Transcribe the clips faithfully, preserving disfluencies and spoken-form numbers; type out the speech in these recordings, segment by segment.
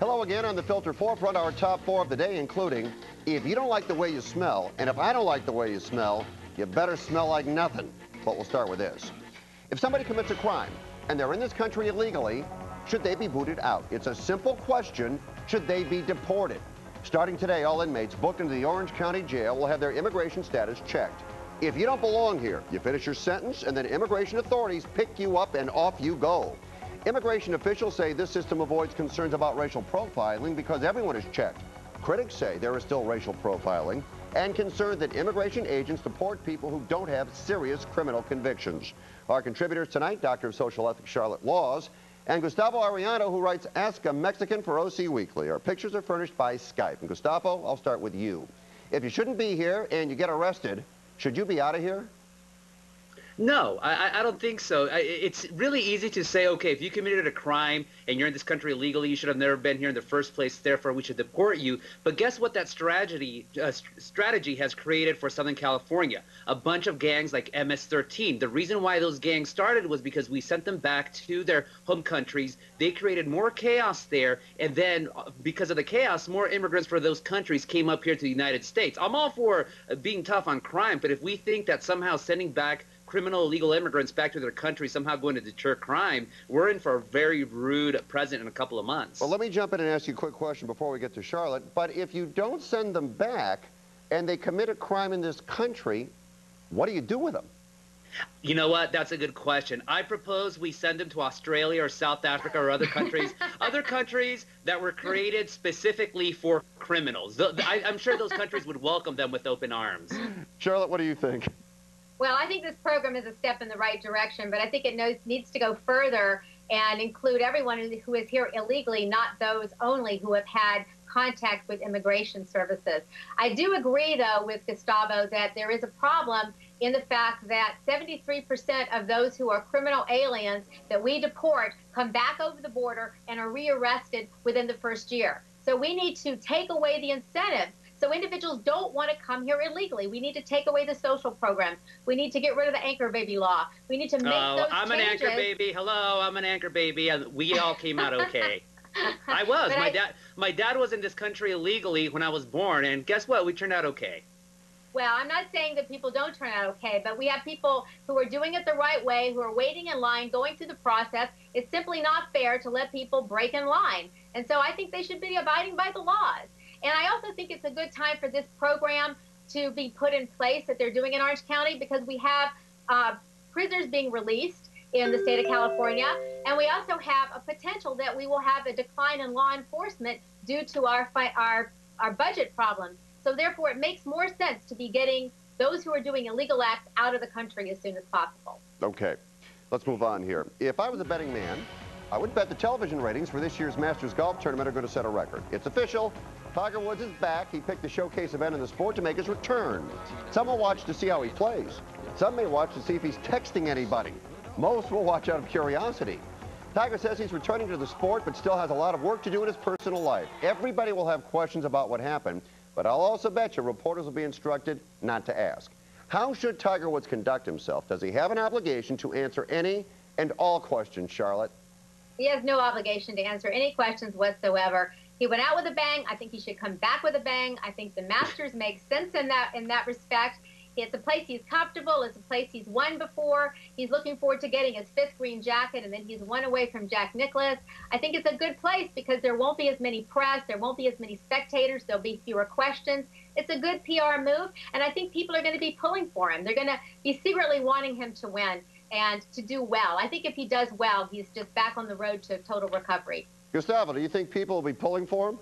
Hello again on the Filter Forefront. Our top four of the day, including if you don't like the way you smell, and if I don't like the way you smell, you better smell like nothing. But we'll start with this. If somebody commits a crime and they're in this country illegally, should they be booted out? It's a simple question. Should they be deported? Starting today, all inmates booked into the Orange County Jail will have their immigration status checked. If you don't belong here, you finish your sentence and then immigration authorities pick you up and off you go. Immigration officials say this system avoids concerns about racial profiling because everyone is checked. Critics say there is still racial profiling and concern that immigration agents deport people who don't have serious criminal convictions. Our contributors tonight, Doctor of Social Ethics Charlotte Laws and Gustavo Arellano, who writes Ask a Mexican for O C Weekly. Our pictures are furnished by Skype. And Gustavo, I'll start with you. If you shouldn't be here and you get arrested, should you be out of here? No, I, I don't think so. I, it's really easy to say, okay, if you committed a crime and you're in this country illegally, you should have never been here in the first place, therefore we should deport you. But guess what that strategy uh, strategy has created for Southern California? A bunch of gangs like M S thirteen. The reason why those gangs started was because we sent them back to their home countries. They created more chaos there, and then because of the chaos, more immigrants from those countries came up here to the United States. I'm all for being tough on crime, but if we think that somehow sending back criminal illegal immigrants back to their country somehow going to deter crime, we're in for a very rude present in a couple of months. Well, let me jump in and ask you a quick question before we get to Charlotte. But if you don't send them back and they commit a crime in this country, what do you do with them? You know what? That's a good question. I propose we send them to Australia or South Africa or other countries, other countries that were created specifically for criminals. The, the, I, I'm sure those countries would welcome them with open arms. Charlotte, what do you think? Well, I think this program is a step in the right direction, but I think it knows, needs to go further and include everyone who is here illegally, not those only who have had contact with immigration services. I do agree, though, with Gustavo that there is a problem in the fact that seventy-three percent of those who are criminal aliens that we deport come back over the border and are rearrested within the first year. So we need to take away the incentives. So individuals don't want to come here illegally. We need to take away the social programs. We need to get rid of the anchor baby law. We need to make oh, those I'm changes. I'm an anchor baby. Hello, I'm an anchor baby. And we all came out okay. I was. But my I, dad my dad was in this country illegally when I was born, and guess what? We turned out okay. Well, I'm not saying that people don't turn out okay, but we have people who are doing it the right way, who are waiting in line, going through the process. It's simply not fair to let people break in line. And so I think they should be abiding by the laws. And I also think it's a good time for this program to be put in place that they're doing in Orange County, because we have uh, prisoners being released in the state of California. And we also have a potential that we will have a decline in law enforcement due to our, our, our budget problems. So therefore, it makes more sense to be getting those who are doing illegal acts out of the country as soon as possible. Okay, let's move on here. If I was a betting man, I would bet the television ratings for this year's Masters Golf Tournament are going to set a record. It's official. Tiger Woods is back. He picked the showcase event in the sport to make his return. Some will watch to see how he plays. Some may watch to see if he's texting anybody. Most will watch out of curiosity. Tiger says he's returning to the sport, but still has a lot of work to do in his personal life. Everybody will have questions about what happened, but I'll also bet you reporters will be instructed not to ask. How should Tiger Woods conduct himself? Does he have an obligation to answer any and all questions, Charlotte? He has no obligation to answer any questions whatsoever. He went out with a bang. I think he should come back with a bang. I think the Masters makes sense in that in that respect. It's a place he's comfortable. It's a place he's won before. He's looking forward to getting his fifth green jacket, and then he's one away from Jack Nicklaus. I think it's a good place because there won't be as many press. There won't be as many spectators. There'll be fewer questions. It's a good P R move, and I think people are going to be pulling for him. They're going to be secretly wanting him to win and to do well. I think if he does well, he's just back on the road to total recovery. Gustavo, do you think people will be pulling for him?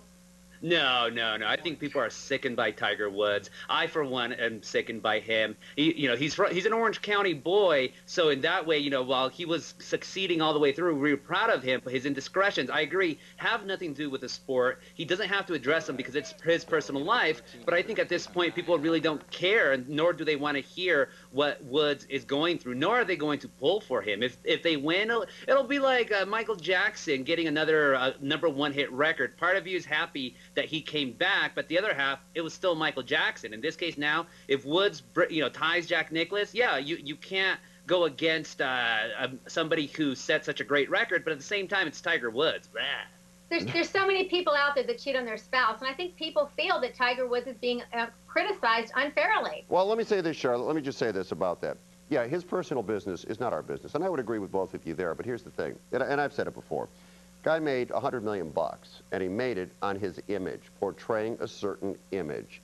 No, no, no. I think people are sickened by Tiger Woods. I, for one, am sickened by him. He, you know, he's from, he's an Orange County boy, so in that way, you know, while he was succeeding all the way through, we were proud of him, but his indiscretions, I agree, have nothing to do with the sport. He doesn't have to address them because it's his personal life, but I think at this point, people really don't care, nor do they want to hear what Woods is going through, nor are they going to pull for him. If, if they win, it'll, it'll be like uh, Michael Jackson getting another uh, number one hit record. Part of you is happy that he came back, but the other half, it was still Michael Jackson. In this case now, if Woods, you know, ties Jack Nicklaus, yeah, you, you can't go against uh, somebody who set such a great record, but at the same time, it's Tiger Woods. Blah. There's, there's so many people out there that cheat on their spouse, and I think people feel that Tiger Woods is being uh, criticized unfairly. Well, let me say this, Charlotte. Let me just say this about that. Yeah, his personal business is not our business, and I would agree with both of you there, but here's the thing, and, and I've said it before. Guy made a hundred million bucks, and he made it on his image, portraying a certain image,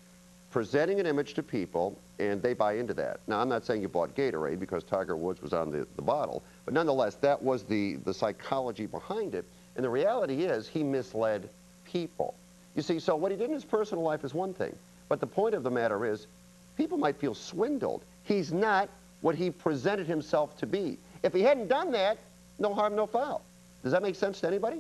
presenting an image to people, and they buy into that. Now, I'm not saying you bought Gatorade because Tiger Woods was on the, the bottle, but nonetheless, that was the, the psychology behind it. And the reality is he misled people. You see, so what he did in his personal life is one thing, but the point of the matter is people might feel swindled. He's not what he presented himself to be. If he hadn't done that, no harm, no foul. Does that make sense to anybody?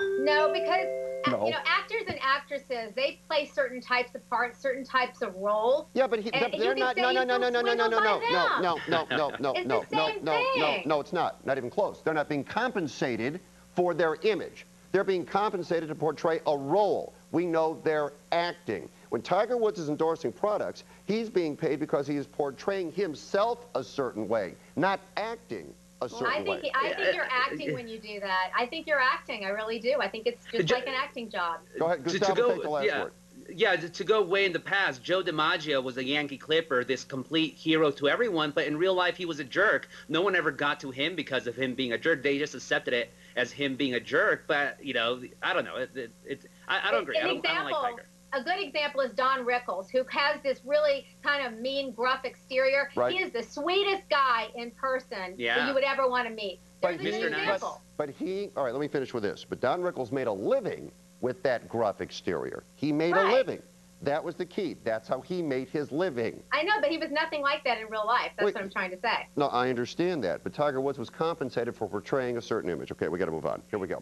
No, because no. you know, actors and actresses, they play certain types of parts, certain types of roles. Yeah, but he, and, they're and not. No, no, no, no, no, no, no, no, no, no, no, no, no, it's no, no, no, no, no. It's not. Not even close. They're not being compensated for their image. They're being compensated to portray a role. We know they're acting. When Tiger Woods is endorsing products, he's being paid because he is portraying himself a certain way, not acting a certain well, I think, way. I think you're acting when you do that. I think you're acting. I really do. I think it's just, just like an acting job. Go ahead, Gustavo, to, to go, take the last yeah. word. Yeah, to go way in the past, Joe DiMaggio was a Yankee Clipper, this complete hero to everyone, but in real life he was a jerk. No one ever got to him because of him being a jerk. They just accepted it as him being a jerk, but, you know, I don't know. It, it, it, I, I don't agree. An I, don't, example, I don't like Tiger. A good example is Don Rickles, who has this really kind of mean, gruff exterior. Right. He is the sweetest guy in person yeah. that you would ever want to meet. There's but a he, good example. But, but he, all right, let me finish with this. But Don Rickles made a living with that gruff exterior. He made right. a living. That was the key. That's how he made his living. I know, but he was nothing like that in real life. That's Wait, what I'm trying to say. No, I understand that. But Tiger Woods was compensated for portraying a certain image. Okay, we got to move on. Here we go.